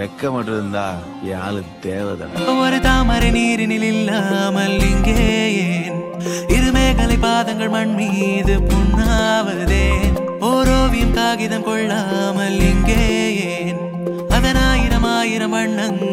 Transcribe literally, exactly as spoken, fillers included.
रेक्का मटरंदा ये आलू देवदा और तामरे नीर नीलिला मलिंगे इरमे गले पादंगर मन्मीद पुन्नावदे ओरोविम कागिदम कोल्ला मलिंगे अदनायिरमायिरमण्णं